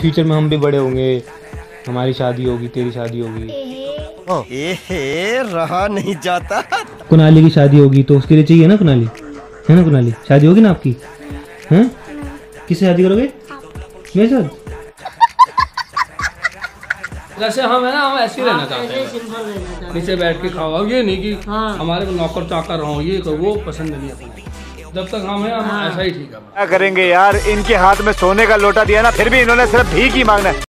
Future में हम भी बड़े होंगे, हमारी शादी होगी, तेरी शादी होगी, रहा नहीं जाता। कुनाली की शादी होगी तो उसके लिए चाहिए ना कुनाली, है ना कुनाली? शादी होगी ना आपकी? हैं? किससे शादी करोगे? मेरे साथ? जैसे हम है ना, हम ऐसे रहना चाहते हैं, नीचे बैठ के खाओ, ये नहीं कि हमारे को नौकर चाकर रहो, ये वो पसंद नहीं है। जब तक हम हैं, हम ऐसा ही ठीक है। क्या करेंगे यार, इनके हाथ में सोने का लोटा दिया ना, फिर भी इन्होंने सिर्फ भीख ही मांगना है।